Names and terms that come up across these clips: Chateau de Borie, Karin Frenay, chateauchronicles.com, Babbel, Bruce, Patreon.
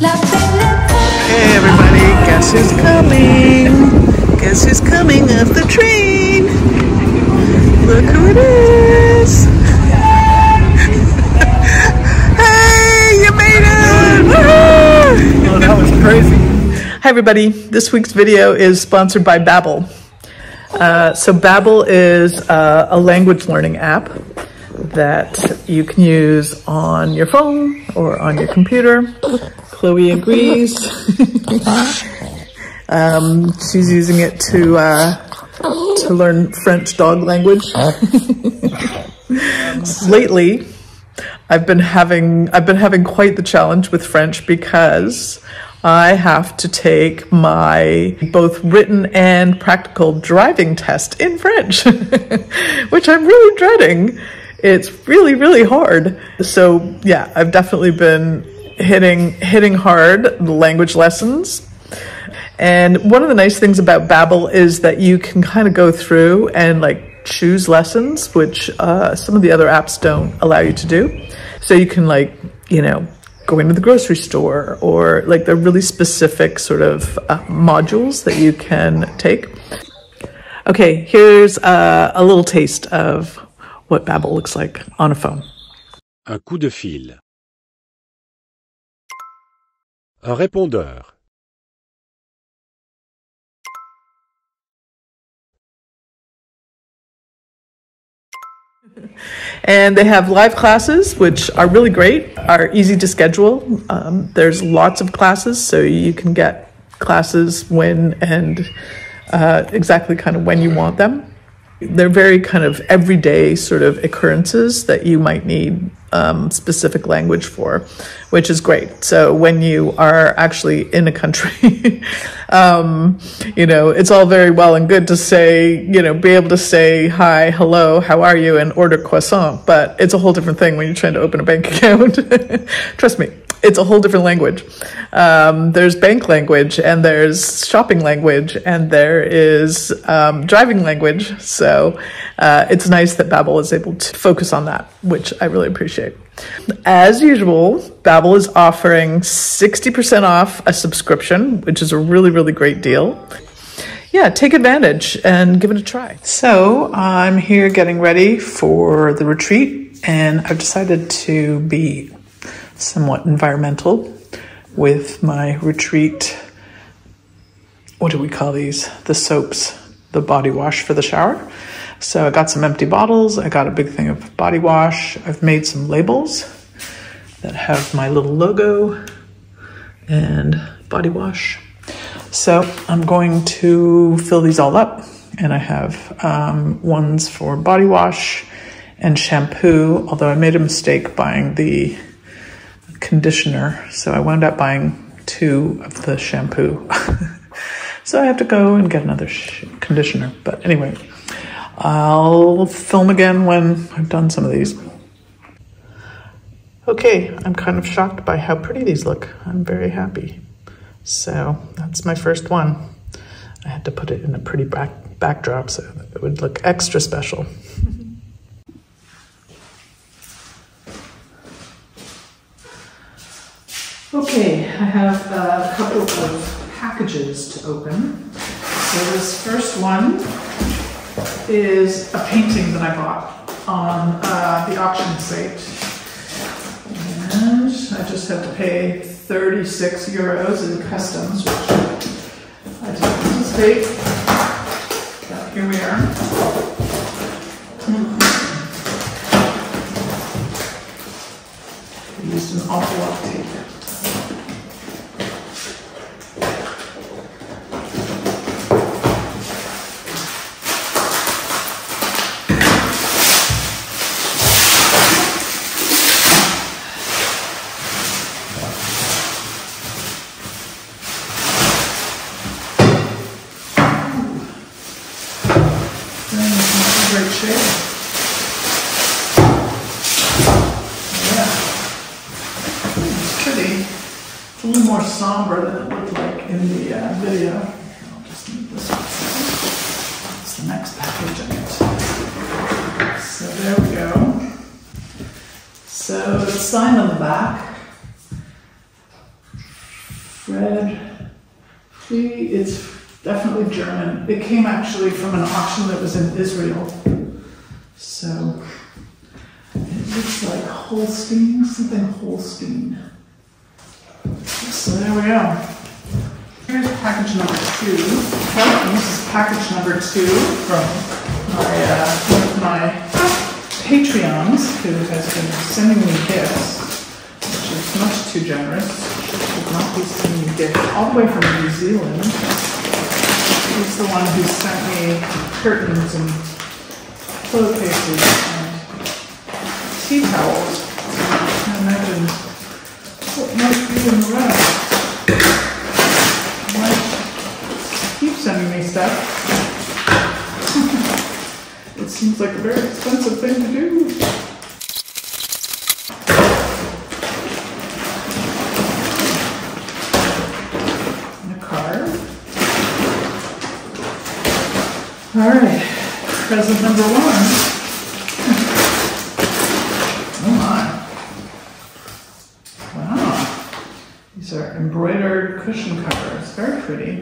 Hey everybody, guess who's coming? Guess who's coming off the train? Look who it is! Hey, you made it! Woo-hoo! Oh, that was crazy. Hi everybody, this week's video is sponsored by Babbel. So Babbel is a language learning app that you can use on your phone or on your computer. Chloe agrees. She's using it to learn French dog language. Lately, I've been having quite the challenge with French because I have to take my both written and practical driving test in French, which I'm really dreading. It's really, really hard. So yeah, I've definitely been hitting hard the language lessons. And one of the nice things about Babbel is that you can kind of go through and like choose lessons, which some of the other apps don't allow you to do. So you can like, you know, go into the grocery store or like they're really specific sort of modules that you can take. Okay, here's a little taste of what Babbel looks like on a phone. Un coup de fil. Un répondeur. And they have live classes, which are really great, are easy to schedule. There's lots of classes, so you can get classes when and exactly kind of when you want them. They're very kind of everyday sort of occurrences that you might need specific language for, which is great. So when you are actually in a country, you know, it's all very well and good to say, you know, be able to say, hi, hello, how are you, and order croissant. But it's a whole different thing when you're trying to open a bank account. Trust me. It's a whole different language. There's bank language and there's shopping language and there is driving language. So it's nice that Babbel is able to focus on that, which I really appreciate. As usual, Babbel is offering 60% off a subscription, which is a really, really great deal. Yeah, take advantage and give it a try. So I'm here getting ready for the retreat and I've decided to be somewhat environmental with my retreat. What do we call these? The soaps, the body wash for the shower. So I got some empty bottles. I got a big thing of body wash. I've made some labels that have my little logo and body wash. So I'm going to fill these all up. And I have ones for body wash and shampoo, although I made a mistake buying the conditioner, so I wound up buying 2 of the shampoo. So I have to go and get another conditioner, but anyway, I'll film again when I've done some of these. Okay, I'm kind of shocked by how pretty these look. I'm very happy. So that's my first one. I had to put it in a pretty backdrop so that it would look extra special. Okay, I have a couple of packages to open. So this first one is a painting that I bought on the auction site. And I just had to pay 36 euros in customs, which I didn't anticipate. But here we are. I used an awful lot of tape. Somber than it looked like in the video. I'll just move this one. It's the next package in it. So there we go. So the sign on the back red. See, it's definitely German. It came actually from an auction that was in Israel. So it looks like Holstein, something Holstein. So there we go. Here's package number 2. Oh, this is package number 2 from one of my Patreons, who has been sending me gifts, which is much too generous. She should not be sending me gifts all the way from New Zealand. She's the one who sent me curtains and pillowcases and tea towels. I imagine what might be in the rest. Why keep sending me stuff? It seems like a very expensive thing to do. And a card. Alright, present number 1. Oh my. Wow. These are embroidered cushion covers. Very pretty.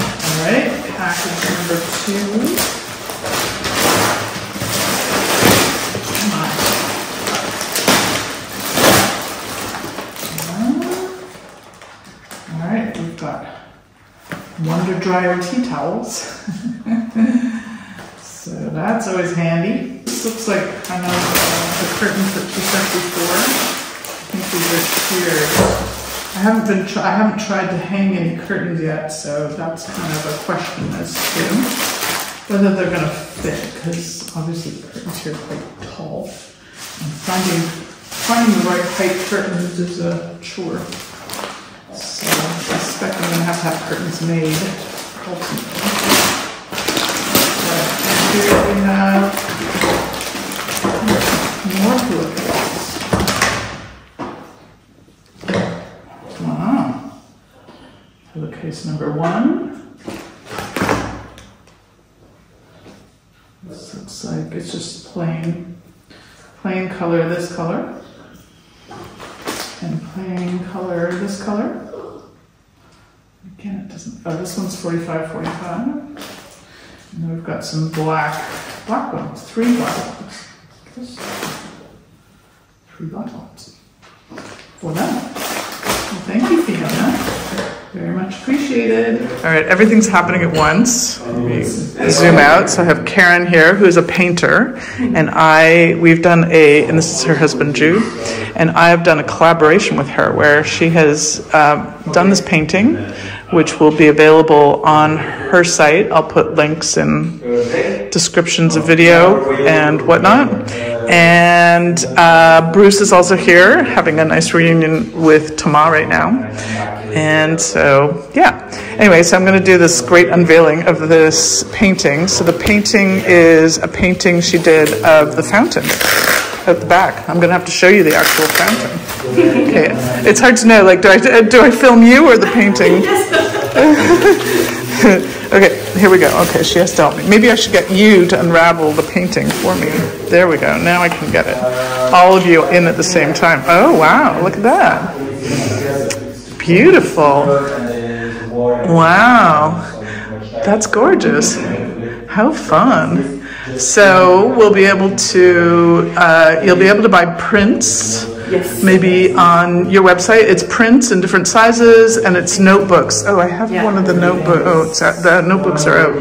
Alright, package number 2. Wonder dryer tea towels. So that's always handy. This looks like kind of the curtain for 274. I think these are tiered. I haven't tried to hang any curtains yet, so that's kind of a question as to whether they're going to fit, because obviously the curtains here are quite tall. And finding the right height curtains is a chore. I expect I'm going to have curtains made ultimately. But here we have more pillowcases. Wow. Pillowcase number 1. This looks like it's just plain color, this color. And plain color, this color. Again, it doesn't. Oh, this one's 45-45. And then we've got some black ones. 3 black ones. 3 black ones. For that. Well, thank you, Fiona. Very much appreciated. All right, everything's happening at once. We zoom out. So I have Karen here, who is a painter, and we've done and this is her husband Jude, and I have done a collaboration with her where she has done this painting, which will be available on her site. I'll put links and descriptions of video and whatnot. And Bruce is also here, having a nice reunion with Thomas right now. And so, yeah. Anyway, so I'm going to do this great unveiling of this painting. So the painting is a painting she did of the fountain at the back. I'm going to have to show you the actual fountain. Okay. It's hard to know, like, do I film you or the painting? Okay, here we go. Okay, she has to help me. Maybe I should get you to unravel the painting for me. There we go. Now I can get it. All of you in at the same time. Oh, wow. Look at that. Beautiful. Wow. That's gorgeous. How fun. So we'll be able to, you'll be able to buy prints, yes. Maybe on your website. It's prints in different sizes, and it's notebooks. Oh, I have one of the notebooks. Oh, it's out, the notebooks are out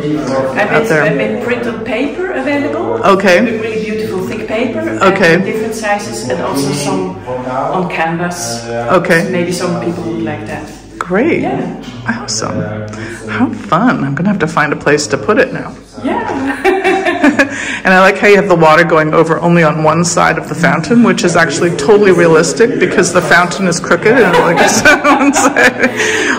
there. I made print on paper available. Okay. Really beautiful thick paper. Okay. And different sizes, and also some on canvas. Okay. Maybe some people would like that. Great. Yeah. Awesome. How fun. I'm going to have to find a place to put it now. Yeah. And I like how you have the water going over only on one side of the fountain, which is actually totally realistic because the fountain is crooked and like so.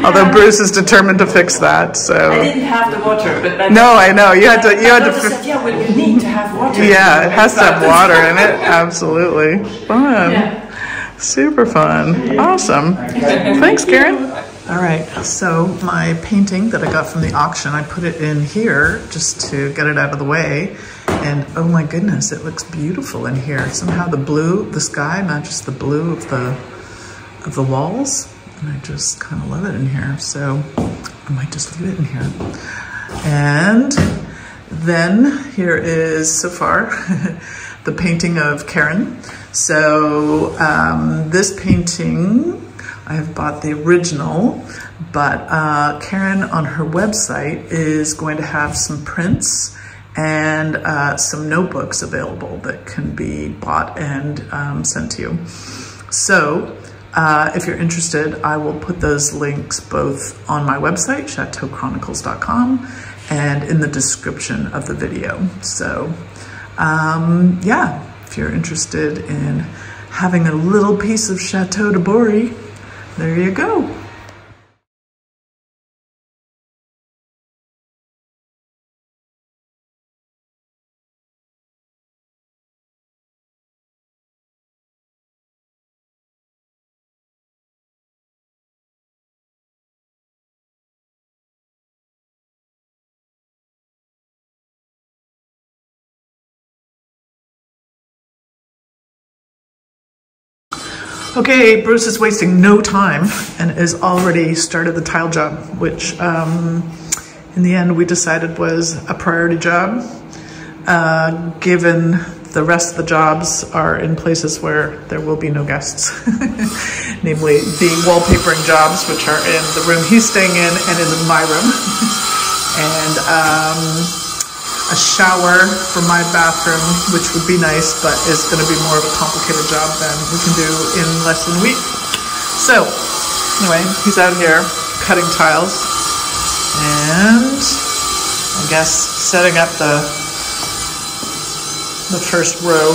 Although Bruce is determined to fix that. So I didn't have the water, but then no, I know you had to. You had to. Said, yeah, well, you need to have water. Yeah, it has to have water in it. Absolutely fun, yeah. Super fun, awesome. Thanks, Karen. All right, so my painting that I got from the auction, I put it in here just to get it out of the way. And oh my goodness, it looks beautiful in here. Somehow the blue, the sky matches the blue of the walls. and I just kind of love it in here, so I might just leave it in here. And then here is, so far, the painting of Karen. So this painting, I have bought the original, but Karen on her website is going to have some prints and some notebooks available that can be bought and sent to you. So if you're interested, I will put those links both on my website, chateauchronicles.com, and in the description of the video. So yeah, if you're interested in having a little piece of Chateau de Borie, there you go. Okay, Bruce is wasting no time and has already started the tile job, which in the end we decided was a priority job, given the rest of the jobs are in places where there will be no guests, namely the wallpapering jobs, which are in the room he's staying in and in my room, and a shower for my bathroom, which would be nice, but is going to be more of a complicated job than we can do in less than a week. So anyway, he's out here cutting tiles and I guess setting up the first row.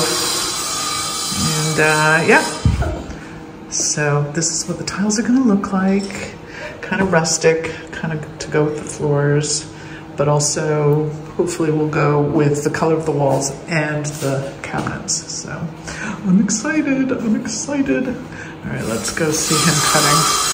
And yeah, so this is what the tiles are going to look like. Kind of rustic, kind of to go with the floors, but also hopefully we'll go with the color of the walls and the cabinets. So I'm excited, I'm excited. All right, let's go see him cutting.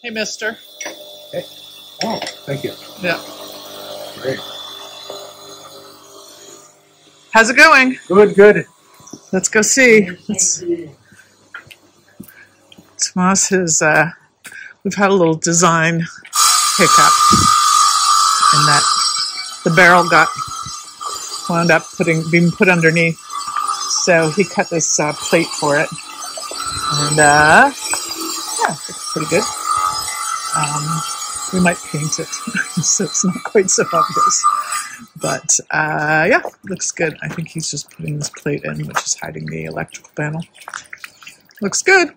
Hey, mister. Hey. Oh, thank you. Yeah. Great. How's it going? Good, good. Let's go see. Tomas has, we've had a little design hiccup in that the barrel got wound up being put underneath. So he cut this plate for it. And, yeah, looks pretty good. We might paint it so it's not quite so obvious, but yeah, looks good. I think he's just putting this plate in, which is hiding the electrical panel. Looks good.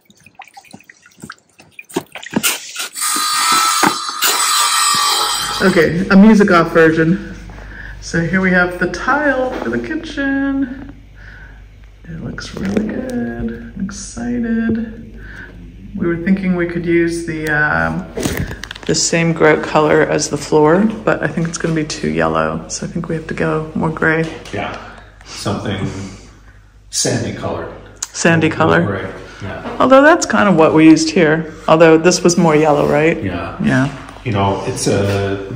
Okay, a music off version. So here we have the tile for the kitchen. It looks really good. I'm excited. We were thinking we could use the same grout color as the floor, but I think it's going to be too yellow, so I think we have to go more gray. Yeah, something sandy color. Sandy color. Gray. Yeah. Although that's kind of what we used here. Although this was more yellow, right? Yeah. Yeah. You know, it's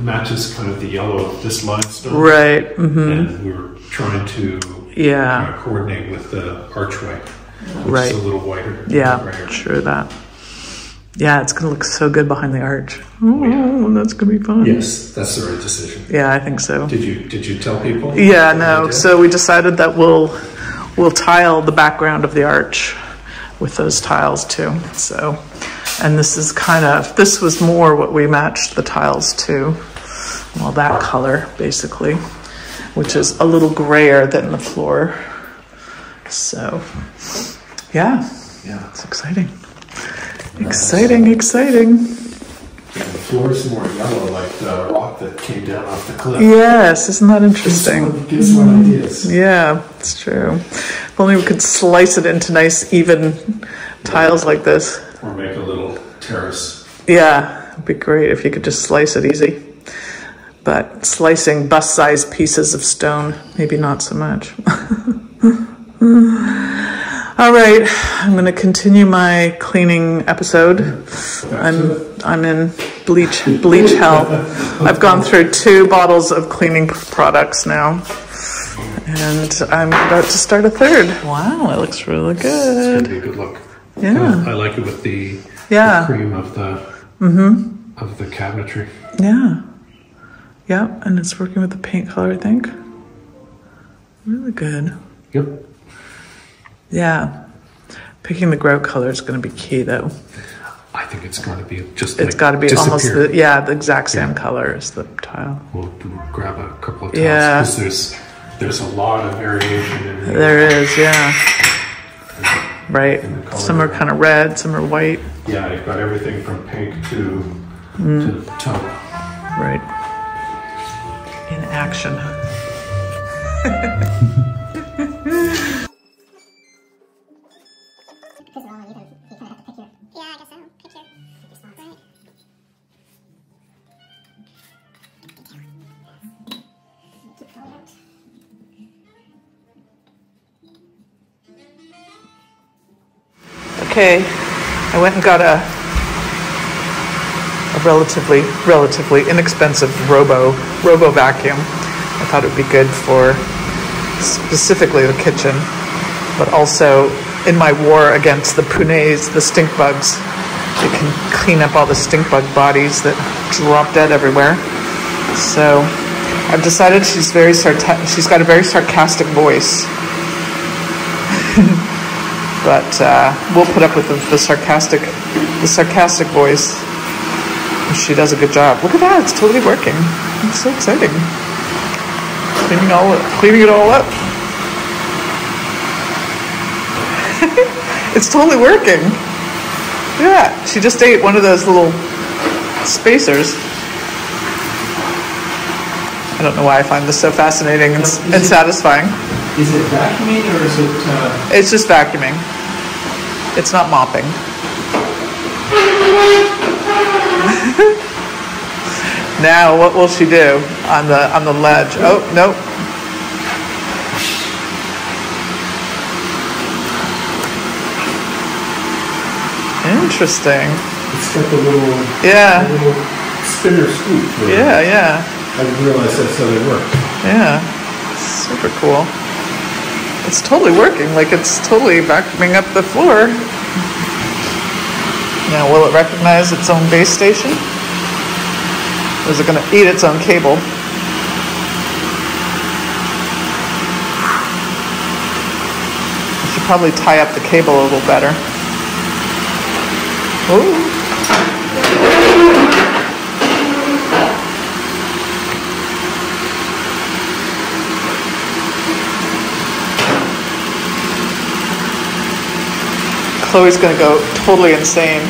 matches kind of the yellow of this limestone. Right. Mm-hmm. And we were trying to kind of coordinate with the archway. Right. It's a little whiter. Yeah. Sure that. Yeah, it's going to look so good behind the arch. Oh, yeah. That's going to be fun. Yes, that's the right decision. Yeah, I think so. Did you tell people? Yeah, no. So we decided that we'll tile the background of the arch with those tiles too. So, and this is kind of, this was more what we matched the tiles to. Well, that color basically, which is a little grayer than the floor. So, yeah. Yeah, it's exciting. Nice. Exciting, exciting. floor's more yellow, like the rock that came down off the cliff. Yes, isn't that interesting? Gives one ideas. Yeah, it's true. If only we could slice it into nice, even tiles like this. Or make a little terrace. Yeah, it'd be great if you could just slice it easy. But slicing bust-sized pieces of stone, maybe not so much. All right, I'm going to continue my cleaning episode. I'm in bleach hell. I've gone through 2 bottles of cleaning products now, and I'm about to start a 3rd. Wow, it looks really good. It's going to be a good look. Yeah, I like it with the, the cream of the of the cabinetry. Yeah, yeah, and it's working with the paint color, I think. Really good. Yep. Yeah, picking the grout color is going to be key, though. I think it's going to be just like, it's got to be disappear. Almost the, the exact same color as the tile. We'll grab a couple of tiles because there's a lot of variation in there. There is, right. Some are kind of red, some are white. Yeah, you've got everything from pink to taupe. Right. In action. Okay, I went and got a relatively inexpensive robo vacuum. I thought it would be good for specifically the kitchen, but also in my war against the punais, the stink bugs. It can clean up all the stink bug bodies that drop dead everywhere. So I've decided she's got a very sarcastic voice. But we'll put up with the sarcastic voice. She does a good job. Look at that, it's totally working. It's so exciting. Cleaning it all up. It's totally working. Yeah, she just ate one of those little spacers. I don't know why I find this so fascinating and satisfying. Is it vacuuming or is it... It's just vacuuming. It's not mopping. Now, what will she do on the ledge? Oh, nope. Interesting. It's got the little... Yeah. The little spinner scoop. Really. Yeah, yeah. I didn't realize that's how they work. Yeah. Super cool. It's totally working, like it's totally vacuuming up the floor. Now, will it recognize its own base station? Or is it going to eat its own cable? I should probably tie up the cable a little better. Ooh. Chloe's going to go totally insane.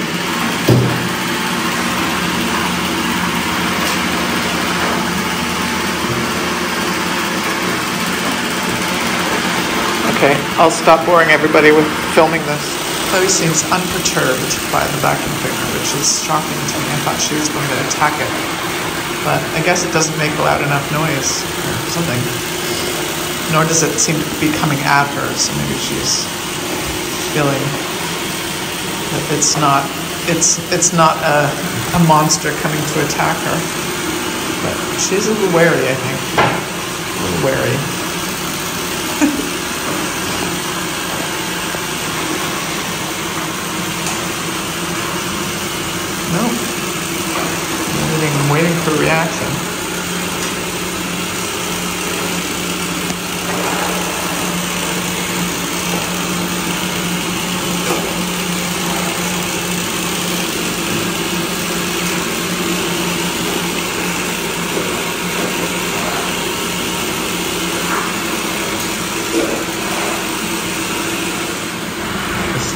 Okay, I'll stop boring everybody with filming this. Chloe seems unperturbed by the vacuum cleaner, which is shocking to me. I thought she was going to attack it, but I guess it doesn't make loud enough noise or something. Nor does it seem to be coming at her, so maybe she's feeling... It's not a monster coming to attack her, but she's a little wary, I think. A little wary. Nope. I'm waiting for a reaction.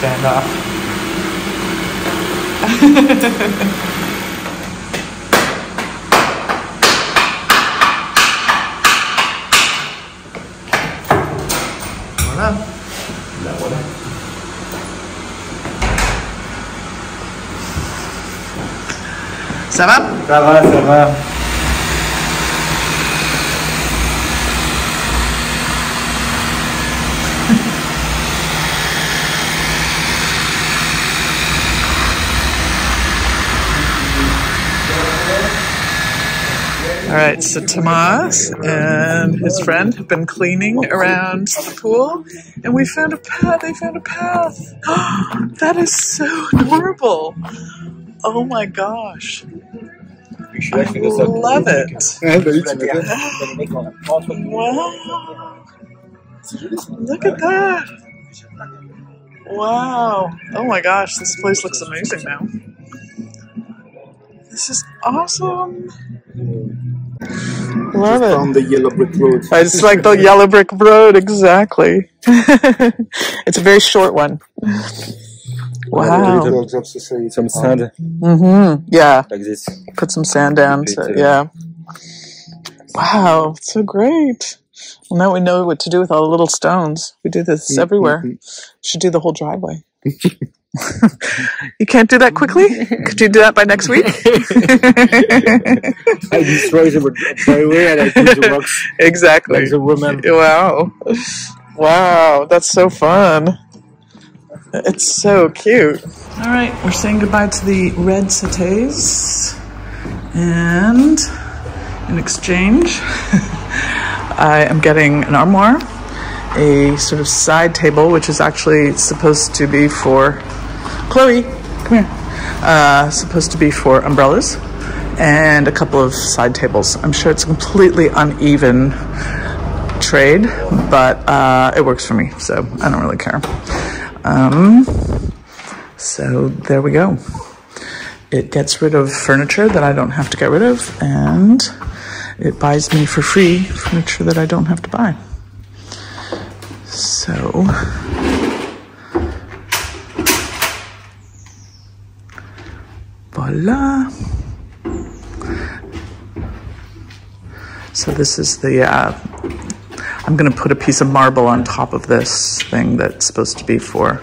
Stand off. nada. La bola. Ça va? Ça va, ça va. All right, so Tomas and his friend have been cleaning around the pool, and we found a path. They found a path. That is so adorable. Oh my gosh. I love it. Wow. Look at that. Wow. Oh my gosh, this place looks amazing now. This is awesome. Love it. On the yellow brick road. I just like the yellow brick road, exactly. It's a very short one. Wow. Some sand. Mm-hmm. Yeah. Like this. Put some sand down. So, yeah. Wow. So great. Well, now we know what to do with all the little stones. We do this everywhere. Should do the whole driveway. You can't do that quickly? Could you do that by next week? I destroy them by way and I do the rocks. Exactly. Like the woman. Wow. Wow, that's so fun. It's so cute. All right, we're saying goodbye to the red settees. And in exchange, I am getting an armoire, a sort of side table, which is actually supposed to be for Chloe, come here, supposed to be for umbrellas, and a couple of side tables. I'm sure it's a completely uneven trade, but it works for me, so I don't really care. So there we go. It gets rid of furniture that I don't have to get rid of, and it buys me for free furniture that I don't have to buy. So, voila. So this is the, I'm gonna put a piece of marble on top of this thing that's supposed to be for,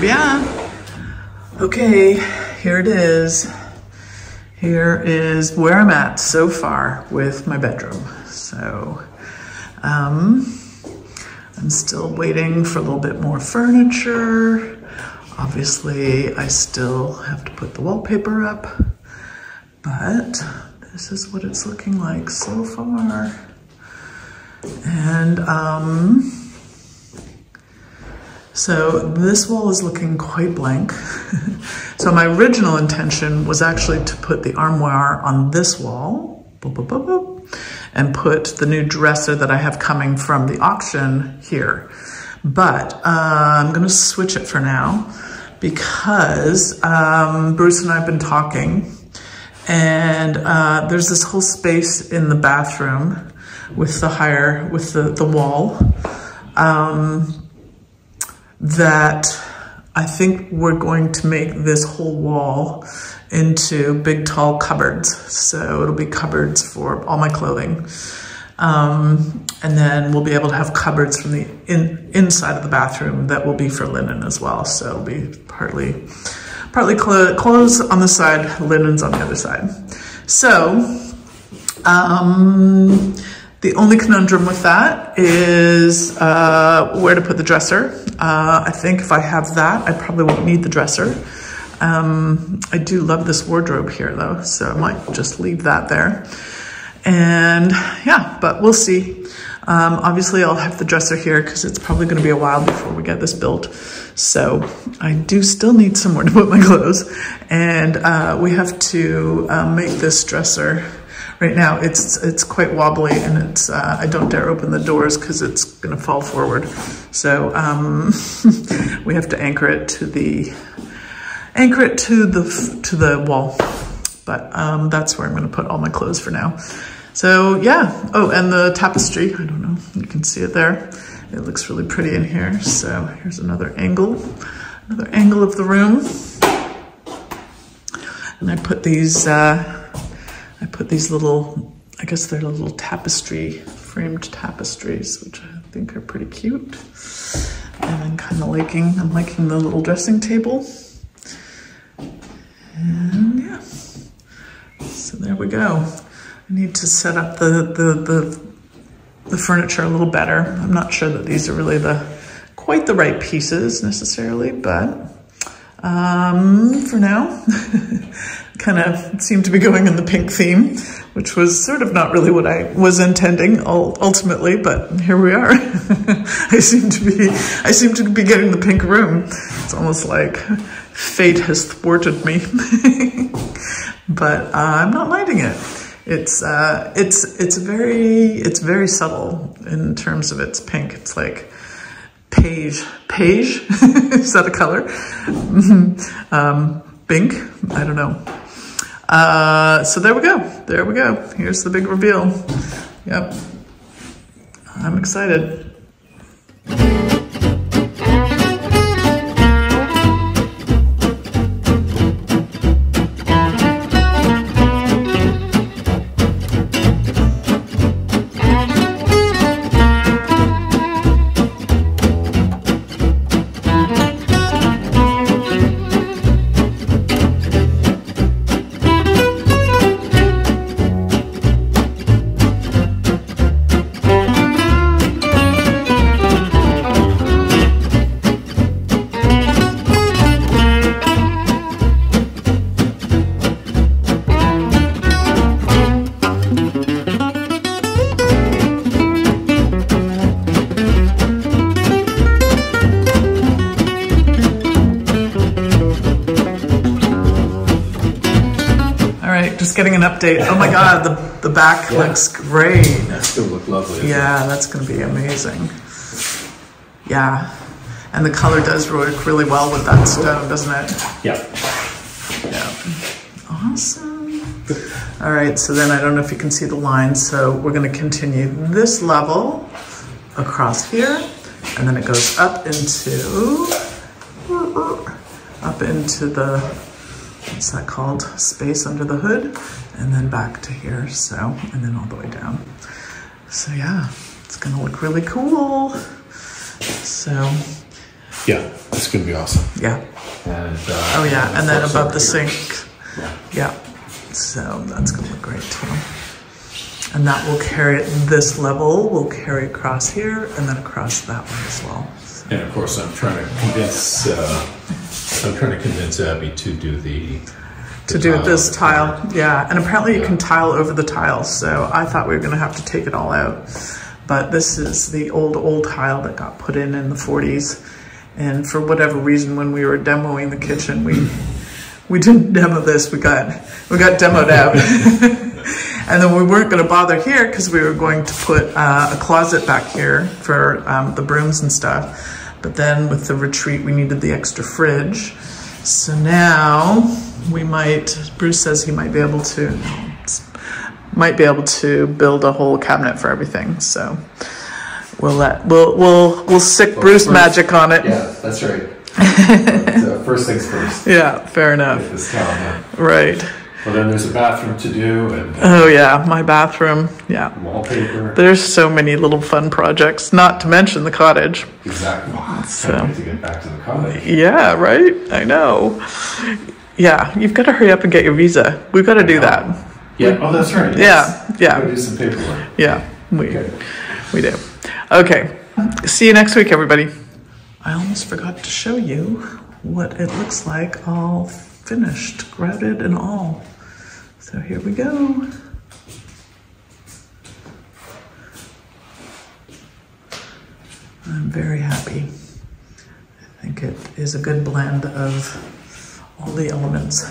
yeah. Okay, here it is. Here is where I'm at so far with my bedroom. So I'm still waiting for a little bit more furniture. Obviously, I still have to put the wallpaper up, but this is what it's looking like so far. And so this wall is looking quite blank. So my original intention was actually to put the armoire on this wall, boop, boop, boop, boop, and put the new dresser that I have coming from the auction here. But I'm gonna switch it for now because Bruce and I have been talking, and there's this whole space in the bathroom with the the wall. That I think we're going to make this whole wall into big, tall cupboards. So it'll be cupboards for all my clothing. And then we'll be able to have cupboards from the inside of the bathroom that will be for linen as well. So it'll be partly clothes on the side, linens on the other side. So the only conundrum with that is where to put the dresser. I think if I have that, I probably won't need the dresser. I do love this wardrobe here though, so I might just leave that there. And yeah, but we'll see. Obviously I'll have the dresser here because it's probably gonna be a while before we get this built. So I do still need somewhere to put my clothes. And we have to make this dresser Right now, it's quite wobbly, and it's I don't dare open the doors because it's going to fall forward. So we have to anchor it to the wall. But that's where I'm going to put all my clothes for now. So yeah. Oh, and the tapestry. I don't know. You can see it there. It looks really pretty in here. So here's another angle of the room. And I put these little, I guess they're little tapestry, framed tapestries, which I think are pretty cute. And I'm liking the little dressing table. And yeah, so there we go. I need to set up the furniture a little better. I'm not sure that these are really quite the right pieces necessarily, but for now, kind of seemed to be going in the pink theme, which was sort of not really what I was intending ultimately, but here we are. I seem to be getting the pink room. It's almost like fate has thwarted me, but I'm not liking it. It's very subtle in terms of its pink. It's like beige, is that a color? Pink, I don't know. So there we go, Here's the big reveal. Yep, I'm excited. Getting an update. Oh my God, the back looks great. That's gonna look lovely. Yeah, that's gonna be amazing. Yeah, and the color does work really well with that stone, doesn't it? Yeah. Yeah. Awesome. All right, so then I don't know if you can see the lines, so we're gonna continue this level across here, and then it goes up into the, what's that called? Space under the hood, and then back to here, so, and then all the way down. So yeah, it's gonna look really cool. So. Yeah, it's gonna be awesome. Yeah. And, oh yeah, and then above the sink. Yeah. So that's gonna look great too. And that will carry, this level will carry across here, and then across that one as well. So. And of course I'm trying to convince Abby to do this tile, yeah. And apparently you can tile over the tiles, so I thought we were going to have to take it all out. But this is the old tile that got put in the 40s. And for whatever reason, when we were demoing the kitchen, we didn't demo this. We got demoed out, and then we weren't going to bother here because we were going to put a closet back here for the brooms and stuff. But then with the retreat, we needed the extra fridge. So now we might, Bruce says he might be able to build a whole cabinet for everything. So we'll sick Bruce magic on it. Yeah, that's right. First things first. Yeah, fair enough. Get this cabinet. Right. Well, then there's a bathroom to do. And oh yeah, my bathroom. Yeah. Wallpaper. There's so many little fun projects, not to mention the cottage. Exactly. So I need to get back to the cottage. Yeah, right? I know. Yeah, you've got to hurry up and get your visa. We've got to do that. Yeah. Oh, that's right. Yes. Yeah. Yeah. We've got to do some paperwork. Yeah. We do. Okay. See you next week, everybody. I almost forgot to show you what it looks like all finished, grouted and all. So here we go. I'm very happy. I think it is a good blend of all the elements.